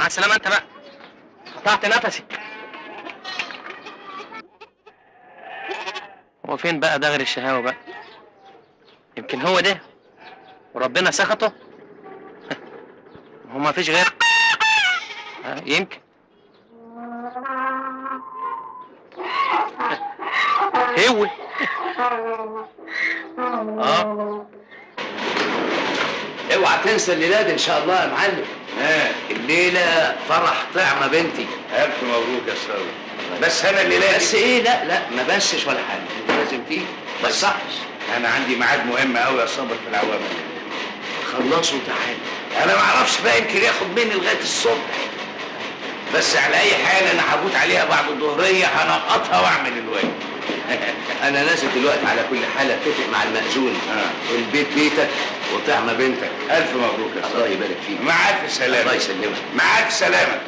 مع السلامة انت بقى، قطعت نفسي. هو فين بقى داغر الشهاوي بقى؟ يمكن هو ده وربنا سخطه؟ هو ما فيش غير يمكن. هو اوعى تنسى الليله دي ان شاء الله يا معلم. الليله فرح طعمه بنتي. الف مبروك يا استاذ. بس انا الليله بس ايه؟ لا لا ما بسش ولا حاجه، انت لازم تيجي ما تصحش. انا عندي ميعاد مهم قوي يا صابر في العوامل. خلصوا تعالى. انا ما اعرفش بقى، يمكن ياخد مني لغايه الصبح، بس على اي حال انا هفوت عليها بعد الظهريه هنقطها واعمل الواجب. انا نازل دلوقتي على كل حال، اتفق مع المأذون. البيت بيتك وطعمة بنتك. الف مبروك يا الله يبارك فيك. مع الف سلامه. الله يسلمك. مع الف سلامه.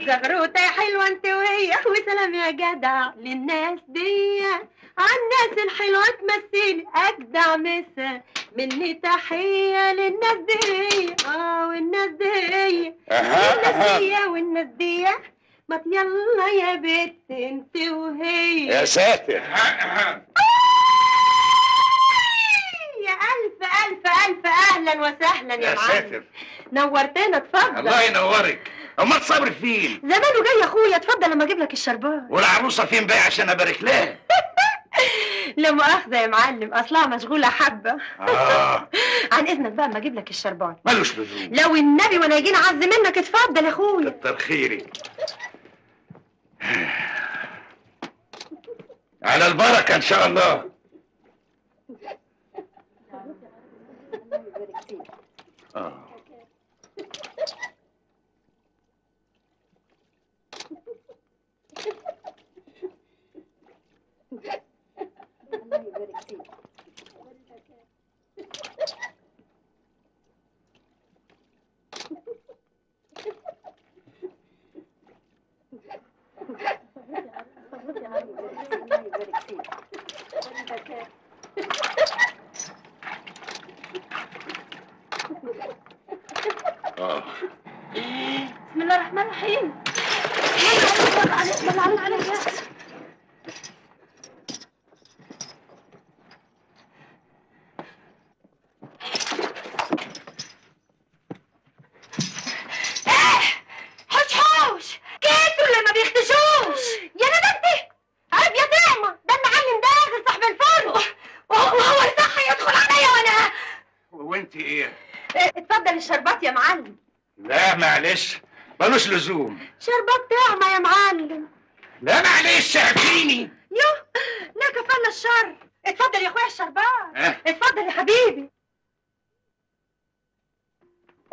زغروطه يا حلوه انت وهي، وسلام يا جدع للناس دي، عالناس الحلوه تمثل اجدع مسا. مني تحيه للناس دي، والناس دي والناس دي والناس دي. ما يلا يا بت انت وهي. يا ساتر. يا الف الف الف اهلا وسهلا يا معلم. يا ساتر نورتنا. اتفضل. الله ينورك. امال صبري فين؟ زمانه جاي يا اخويا. اتفضل لما اجيب لك الشربات. والعروسه فين بقى عشان ابارك لها؟ لا مؤاخذه يا معلم، اصلها مشغوله حبه. عن اذنك بقى اما اجيب لك الشربات. ملوش لزوم. لو النبي وانا جاي نعز منك. اتفضل يا اخويا. كتر خيري. على البركه ان شاء الله. بسم الله الرحمن الرحيم. الله عليك يا أخي. ملوش لزوم. شربات طعمة يا معلم. لا معلش اعفيني. يوه لا كفانا الشر. اتفضل يا اخويا الشربات. اتفضل يا حبيبي.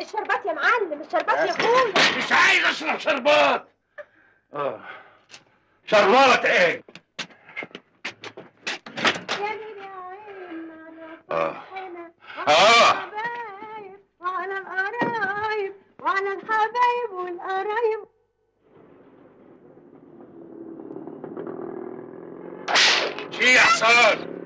الشربات يا معلم، الشربات يا اخويا. مش عايز اشرب شربات. شربات ايه؟ يا مين يا عين على الحبايب وعلى القرايب وعلى الحبايب والقرايب. ايه يا حسان؟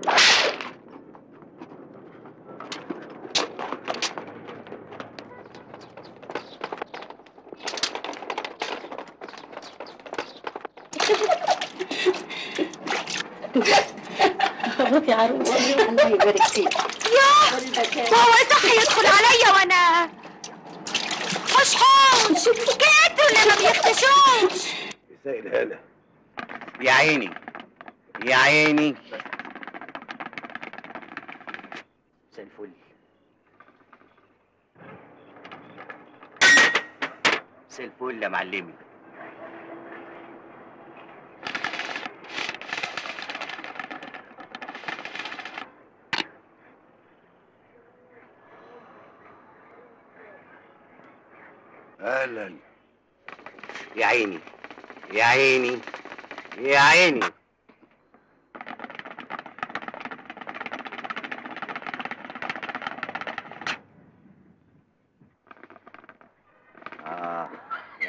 مبروك يا عروسة. الله يبارك فيك. ياه هو صحي يدخل عليا وانا مش حوش. كاتوا اللي ما بيختشوش. يسائل هلا. يا عيني يا عيني. مساء الفل. مساء الفل يا معلمي. اهلا. يا عيني يا عيني يا عيني.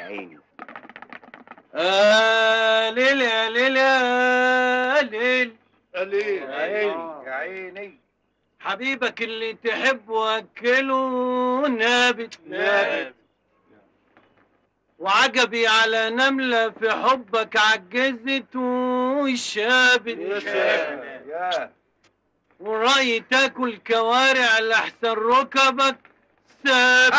يا عيني. ليلى ليلى العين قليل. يا عيني حبيبك اللي تحبه أكله نابت نابت، وعجبي على نملة في حبك عجزت وشابت شابت، ورأيي تاكل كوارع لأحسن ركبك ثابت.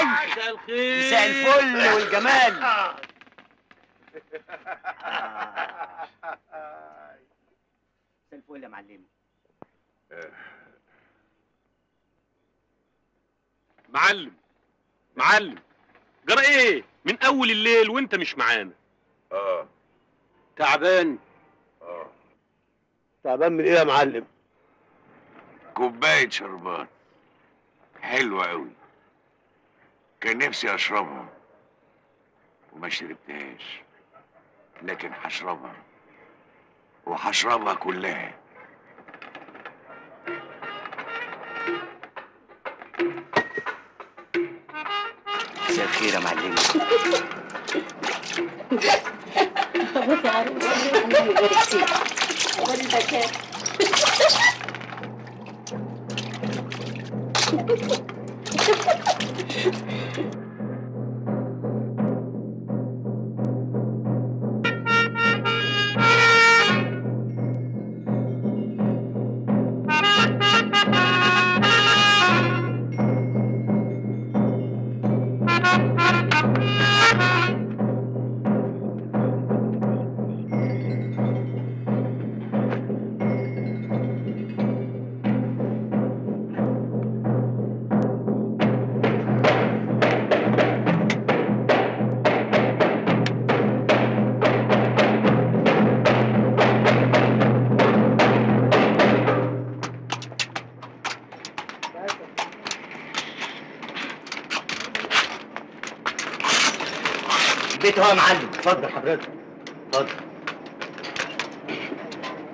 مساء الخير، مساء الفل والجمال. مساء الفل يا معلمي. معلم جرى ايه من اول الليل وانت مش معانا؟ تعبان. تعبان من ايه يا معلم؟ كوبايه شربات حلوه قوي كان نفسي اشربها وما شربتهاش، لكن هشربها وهشربها كلها. مساء الخير يا معلمي. بص يا عروس انا غير كتير والبكاء. يا معلم اتفضل حضرتك، اتفضل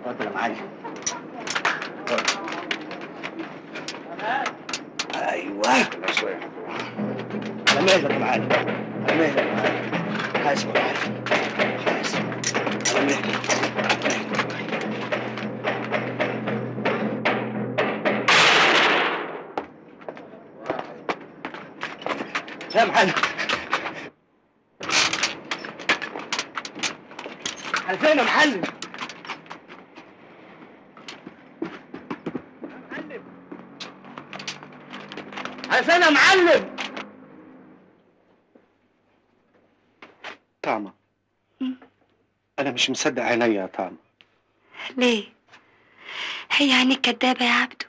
اتفضل يا معلم اتفضل. ايوه على مهلك يا معلم، على مهلك يا معلم، حاسب يا معلم، حاسب على مهلك. يا معلم فين يا معلم؟ حسن يا معلم. طعمة أنا مش مصدق عينيا يا طعمة. ليه؟ هي عينيك كدابة يا عبده.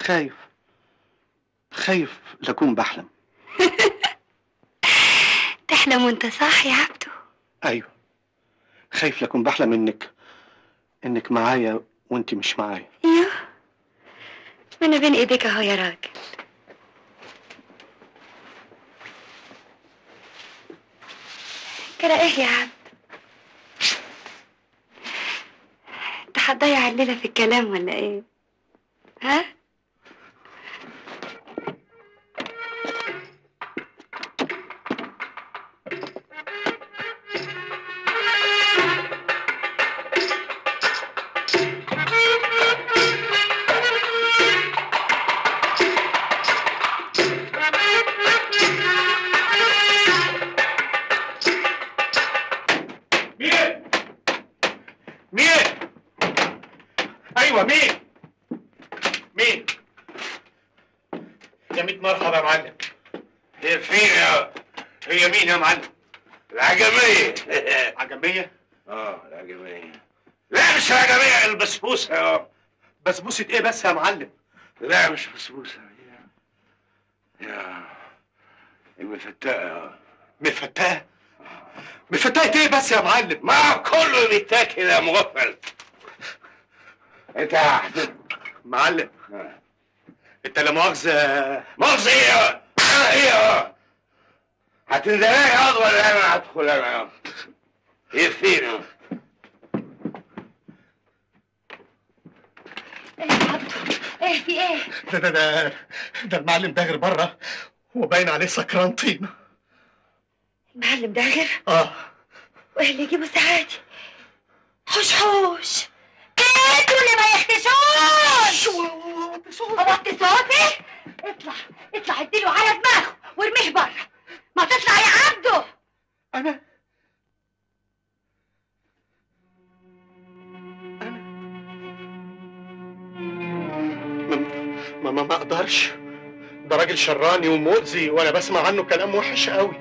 خايف خايف لأكون بحلم. تحلم وأنت صاحي يا عبده؟ أيوه خايف لكن بحلم انك معايا وانت مش معايا. ايوه ما انا بين ايديك اهو يا راجل. جرى ايه يا عبد؟ انت هتضيع الليله في الكلام ولا ايه؟ ها؟ بسبوسة ايه بس يا معلم؟ لا مش بسبوسة، يا المفتقة. مفتقة؟ مفتقة ايه بس يا معلم؟ ما كله بيتاكل يا مغفل. انت معلم انت لا مؤاخذة. مؤاخذة ايه؟ انا ايه؟ هتنزلي ياض ولا انا هدخل انا؟ ايه فين؟ ايه يا عبده؟ ايه في ايه؟ ده المعلم داغر بره وباين عليه سكران طين. المعلم داغر؟ وايه اللي يجيبه الساعة دي؟ حوش كاتوا اللي ما يختشوش. وطي صوتك، اطلع اطلع اديله على دماغه وارميه بره. ما تطلع يا عبده. أنا ما اقدرش. ده راجل شراني ومؤذي وانا بسمع عنه كلام وحش قوي.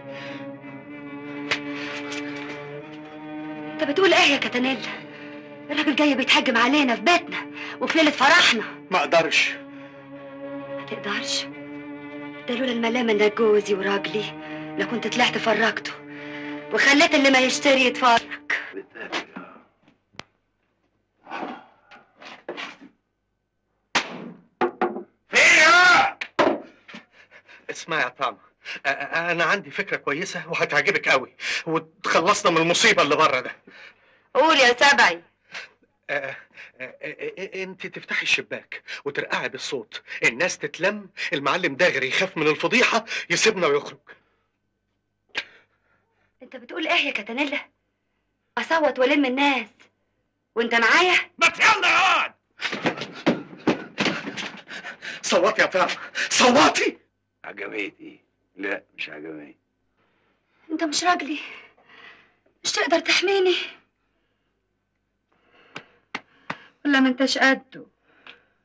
انت بتقول ايه يا كاتانيلا؟ الراجل جاي بيتهجم علينا في بيتنا وفي ليله فرحنا. ما اقدرش. ما تقدرش؟ ده لولا الملامه انك جوزي وراجلي لكنت طلعت فرجته وخليت اللي ما يشتري يتفرج. فيها اسمعي يا طعمة، أنا عندي فكرة كويسة وهتعجبك قوي وتخلصنا من المصيبة اللي بره ده. قول يا سبعي. أنت تفتحي الشباك وترقعي بالصوت، الناس تتلم، المعلم داغر يخاف من الفضيحة يسيبنا ويخرج. أنت بتقول إيه يا كاتانيلا؟ أصوت وألم الناس وأنت معايا؟ ما يلا اقعد. صوتي يا فاطمة، صوتي. عجبتي؟ لا مش عجباني. انت مش راجلي، مش تقدر تحميني ولا ما انتش قده؟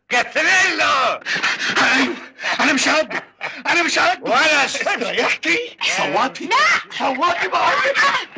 كاتريلا ايوه انا مش قده، انا مش قده ولا استريحتي. صوتي لا صوتي بقى.